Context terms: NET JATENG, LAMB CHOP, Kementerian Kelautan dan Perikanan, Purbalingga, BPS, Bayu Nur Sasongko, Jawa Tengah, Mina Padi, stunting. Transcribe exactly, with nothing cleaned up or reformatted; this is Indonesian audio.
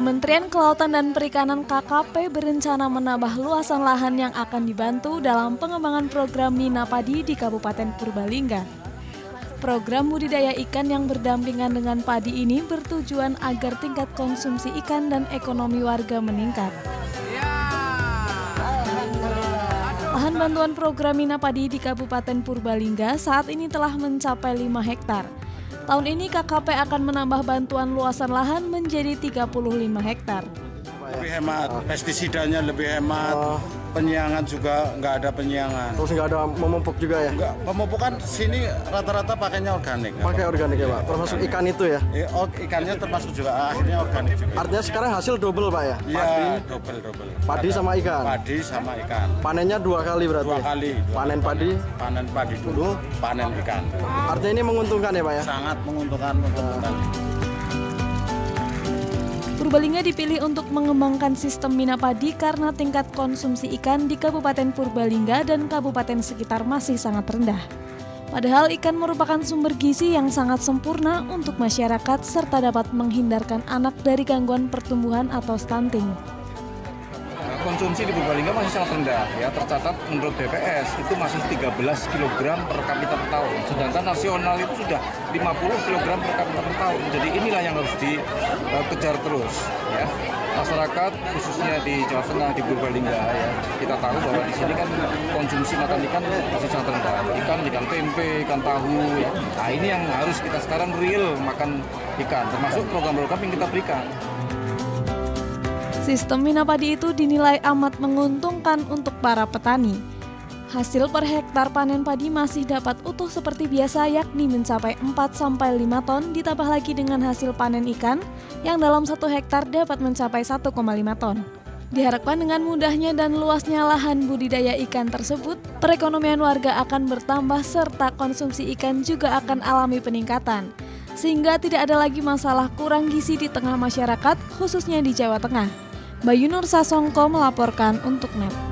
Kementerian Kelautan dan Perikanan K K P berencana menambah luasan lahan yang akan dibantu dalam pengembangan program Mina Padi di Kabupaten Purbalingga. Program budidaya ikan yang berdampingan dengan padi ini bertujuan agar tingkat konsumsi ikan dan ekonomi warga meningkat. Lahan bantuan program Mina Padi di Kabupaten Purbalingga saat ini telah mencapai lima hektar. Tahun ini K K P akan menambah bantuan luasan lahan menjadi tiga puluh lima hektar. Lebih hemat, pestisidanya lebih hemat, uh, penyiangan juga nggak ada penyiangan. Terus nggak ada memupuk juga ya? Nggak, pemupukan sini rata-rata pakainya organik. Pakai organik ya Pak, termasuk organik. Ikan itu ya? I, oh, ikannya termasuk juga, akhirnya organik juga. Artinya sekarang hasil double Pak ya? Iya, double-double. Padi ada, sama ikan? Padi sama ikan. Panennya dua kali berarti? Dua kali. Dua panen dua padi? Panen padi dulu, panen ikan. Artinya ini menguntungkan ya Pak ya? Sangat menguntungkan, menguntungkan. Uh. Purbalingga dipilih untuk mengembangkan sistem Mina Padi karena tingkat konsumsi ikan di Kabupaten Purbalingga dan kabupaten sekitar masih sangat rendah. Padahal ikan merupakan sumber gizi yang sangat sempurna untuk masyarakat serta dapat menghindarkan anak dari gangguan pertumbuhan atau stunting. Konsumsi di Purbalingga masih sangat rendah, ya, tercatat menurut B P S itu masih tiga belas kilogram per kapita per tahun, sedangkan nasional itu sudah lima puluh kilogram per kapita per tahun. Jadi inilah yang harus dikejar terus, ya. Masyarakat khususnya di Jawa Tengah, di Purbalingga, ya, kita tahu bahwa di sini kan konsumsi makan ikan masih sangat rendah, ikan ikan tempe, ikan tahu, ya. Nah, ini yang harus kita sekarang real makan ikan, termasuk program-program yang kita berikan. Sistem Mina Padi itu dinilai amat menguntungkan untuk para petani. Hasil per hektar panen padi masih dapat utuh seperti biasa yakni mencapai empat sampai lima ton ditambah lagi dengan hasil panen ikan yang dalam satu hektar dapat mencapai satu koma lima ton. Diharapkan dengan mudahnya dan luasnya lahan budidaya ikan tersebut, perekonomian warga akan bertambah serta konsumsi ikan juga akan alami peningkatan. Sehingga tidak ada lagi masalah kurang gizi di tengah masyarakat khususnya di Jawa Tengah. Bayu Nur Sasongko melaporkan untuk Net.